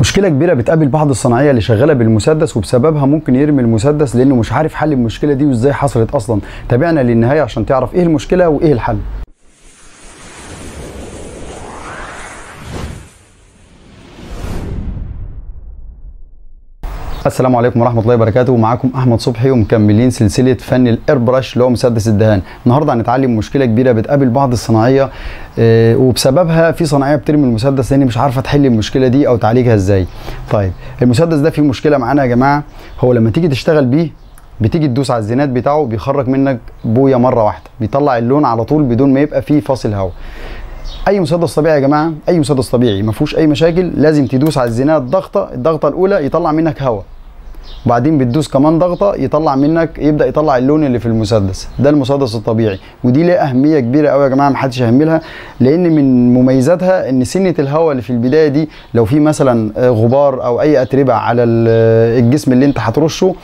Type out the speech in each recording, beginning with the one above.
مشكلة كبيرة بتقابل بعض الصناعية اللي شغالة بالمسدس، وبسببها ممكن يرمي المسدس لأنه مش عارف حل المشكلة دي وإزاي حصلت أصلا. تابعنا للنهاية عشان تعرف إيه المشكلة وإيه الحل. السلام عليكم ورحمه الله وبركاته، معاكم احمد صبحي ومكملين سلسله فن الايربراش اللي هو مسدس الدهان. النهارده هنتعلم مشكله كبيره بتقابل بعض الصناعيه وبسببها في صناعيه بترمي المسدس لان مش عارفه تحل المشكله دي او تعالجها ازاي. طيب المسدس ده فيه مشكله معانا يا جماعه، هو لما تيجي تشتغل بيه بتيجي تدوس على الزناد بتاعه بيخرج منك بويه مره واحده، بيطلع اللون على طول بدون ما يبقى فيه فاصل هواء. اي مسدس طبيعي يا جماعه، اي مسدس طبيعي ما فيهوش اي مشاكل، لازم تدوس على الزناد ضغطه، الضغطه الاولى يطلع منك هواء، وبعدين بتدوس كمان ضغطه يطلع منك، يبدا يطلع اللون اللي في المسدس ده. المسدس الطبيعي ودي ليها اهميه كبيره قوي يا جماعه، محدش يهملها، لان من مميزاتها ان سنه الهواء اللي في البدايه دي لو في مثلا غبار او اي اتربه على الجسم اللي انت هترشه،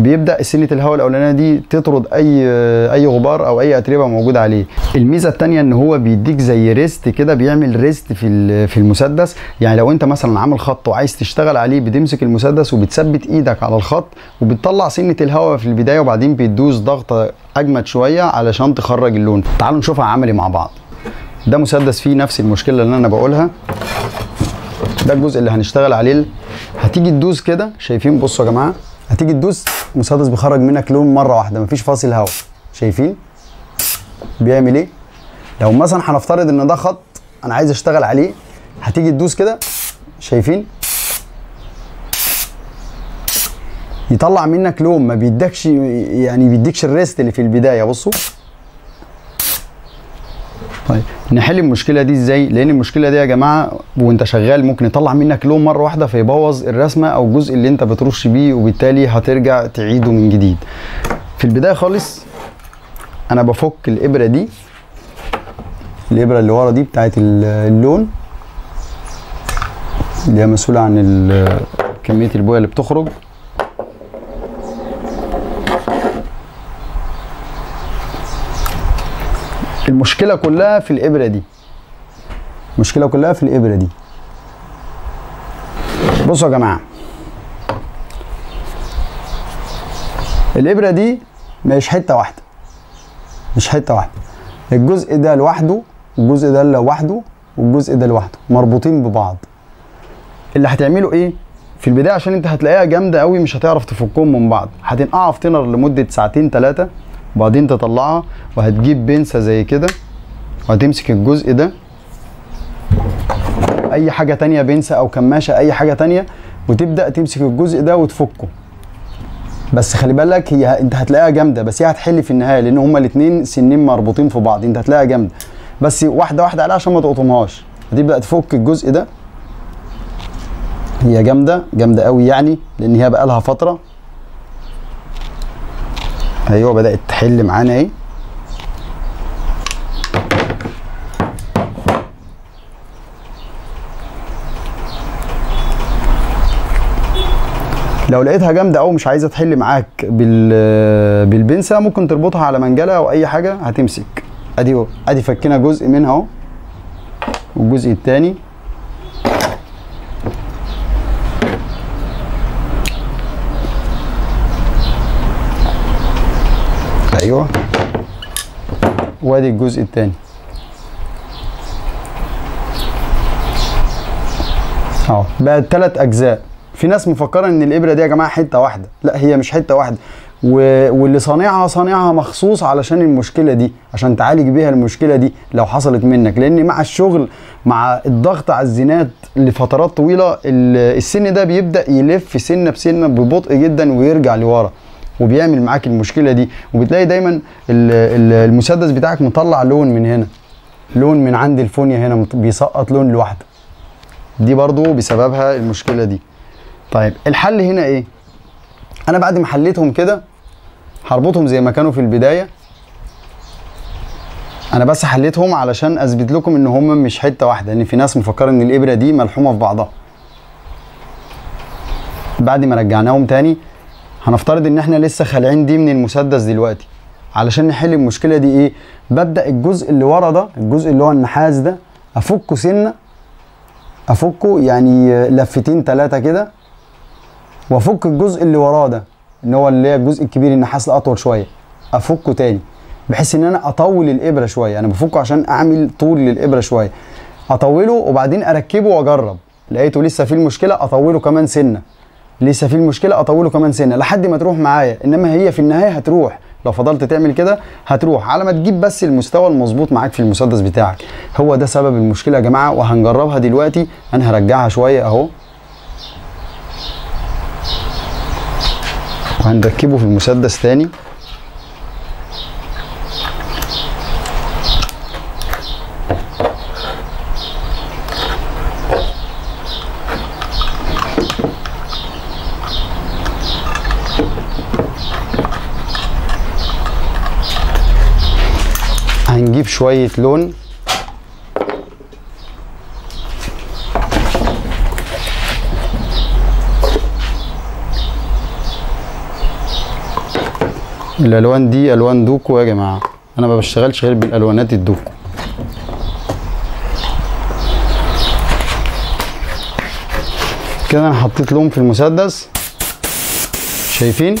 بيبدا سنه الهواء الاولانيه دي تطرد اي غبار او اي اتربه موجوده عليه. الميزه الثانيه ان هو بيديك زي ريست كده، بيعمل ريست في المسدس، يعني لو انت مثلا عامل خط وعايز تشتغل عليه بتمسك المسدس وبتثبت ايدك على الخط وبتطلع سنه الهواء في البدايه، وبعدين بتدوس ضغطه اجمد شويه علشان تخرج اللون. تعالوا نشوفها عملي مع بعض. ده مسدس فيه نفس المشكله اللي انا بقولها، ده الجزء اللي هنشتغل عليه. هتيجي تدوس كده، شايفين؟ بصوا يا جماعه، هتيجي تدوس المسدس بيخرج منك لون مره واحده، مفيش فاصل هواء. شايفين بيعمل ايه؟ لو مثلا هنفترض ان ده خط انا عايز اشتغل عليه، هتيجي تدوس كده، شايفين؟ يطلع منك لون، ما بيدكش، يعني بيديكش الريست اللي في البدايه. بصوا. طيب نحل المشكله دي ازاي؟ لان المشكله دي يا جماعه وانت شغال ممكن يطلع منك لون مره واحده فيبوظ الرسمه او الجزء اللي انت بترش بيه، وبالتالي هترجع تعيده من جديد. في البدايه خالص انا بفك الابره دي، الابره اللي ورا دي بتاعت اللون اللي هي مسؤوله عن كميه البويه اللي بتخرج. المشكلة كلها في الإبرة دي، المشكلة كلها في الإبرة دي. بصوا يا جماعة، الإبرة دي مش حتة واحدة، مش حتة واحدة، الجزء ده لوحده والجزء ده لوحده والجزء ده لوحده، مربوطين ببعض. اللي هتعمله إيه؟ في البداية عشان أنت هتلاقيها جامدة أوي مش هتعرف تفكهم من بعض، هتنقعها في تينر لمدة ساعتين تلاتة، وبعدين تطلعها وهتجيب بنسة زي كده وهتمسك الجزء ده، اي حاجة تانية، بنسة او كماشة اي حاجة تانية، وتبدأ تمسك الجزء ده وتفكه. بس خلي بالك، هي انت هتلاقيها جامدة بس هي هتحل في النهاية، لان هما الاتنين سنين مربوطين في بعض، انت هتلاقيها جامدة بس واحدة واحدة عليها عشان ما تقطمهاش. هتبدأ تفك الجزء ده، هي جامدة جامدة قوي يعني، لان هي بقالها فترة. ايوه بدأت تحل معانا اهي. لو لقيتها جامده او مش عايزه تحل معاك بالبنسه، ممكن تربطها على منجله او اي حاجه، هتمسك ادي اهو، ادي فكنا جزء منها اهو والجزء التاني. ايوه وادي الجزء الثاني اهو، بقت ثلاث اجزاء. في ناس مفكره ان الابره دي يا جماعه حته واحده، لا هي مش حته واحده، واللي صانعها مخصوص علشان المشكله دي، عشان تعالج بيها المشكله دي لو حصلت منك، لان مع الشغل مع الضغط على الزناد لفترات طويله السن ده بيبدا يلف سنه بسنه ببطء جدا ويرجع لورا وبيعمل معاك المشكله دي، وبتلاقي دايما المسدس بتاعك مطلع لون من هنا، لون من عند الفونيا هنا، بيسقط لون لوحده. دي برضو بسببها المشكله دي. طيب الحل هنا ايه؟ انا بعد ما حليتهم كده هربطهم زي ما كانوا في البدايه، انا بس حليتهم علشان اثبت لكم ان هم مش حته واحده، لان في ناس مفكره ان الابره دي ملحومه في بعضها. بعد ما رجعناهم تاني هنفترض ان احنا لسه خالعين دي من المسدس دلوقتي، علشان نحل المشكله دي ايه؟ ببدا الجزء اللي ورا ده، الجزء اللي هو النحاس ده، افكه سنه افكه يعني لفتين ثلاثه كده، وافك الجزء اللي وراه ده ان هو اللي هي الجزء الكبير النحاس الاطول شويه، افكه تاني بحيث ان انا اطول الابره شويه. انا بفكه عشان اعمل طول للابره شويه، اطوله وبعدين اركبه واجرب. لقيته لسه فيه المشكله اطوله كمان سنه، لسه فيه المشكله اطوله كمان سنه لحد ما تروح معايا. انما هي في النهايه هتروح، لو فضلت تعمل كده هتروح على ما تجيب بس المستوى المظبوط معاك في المسدس بتاعك. هو ده سبب المشكله يا جماعه، وهنجربها دلوقتي. انا هرجعها شويه اهو وهنركبه في المسدس تاني. هنجيب شوية لون الالوان دي، الوان دوكو يا جماعة، انا ما بشتغلش غير بالالوانات الدوكو. كده انا حطيت لون في المسدس، شايفين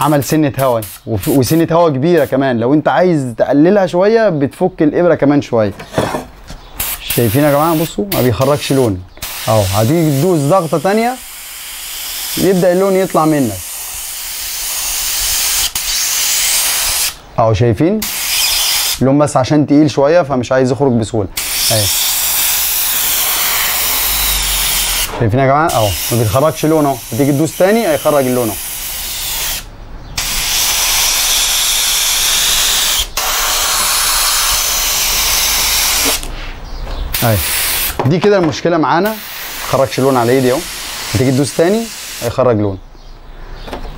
عمل سنه هوا، وسنه هوا كبيره كمان. لو انت عايز تقللها شويه بتفك الابره كمان شويه. شايفين يا جماعه؟ بصوا ما بيخرجش لون اهو. هتيجي تدوس ضغطه ثانيه يبدا اللون يطلع منك اهو. شايفين اللون؟ بس عشان تقيل شويه فمش عايز يخرج بسهوله اهي. شايفين يا جماعه اهو ما بيخرجش لون اهو. هتيجي تدوس ثاني هيخرج اللون اهو. اهي دي كده المشكله معانا، خرجش لون على ايدي اهو. هتيجي تدوس تاني هيخرج لون.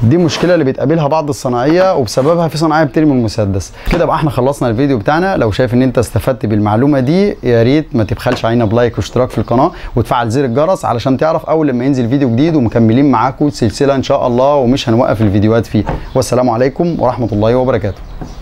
دي مشكله اللي بتقابلها بعض الصناعيه، وبسببها في صناعيه بترمي المسدس كده. بقى احنا خلصنا الفيديو بتاعنا. لو شايف ان انت استفدت بالمعلومه دي يا ريت ما تبخلش علينا بلايك واشتراك في القناه، وتفعل زر الجرس علشان تعرف اول لما ينزل فيديو جديد. ومكملين معاكم سلسله ان شاء الله، ومش هنوقف الفيديوهات فيه. والسلام عليكم ورحمه الله وبركاته.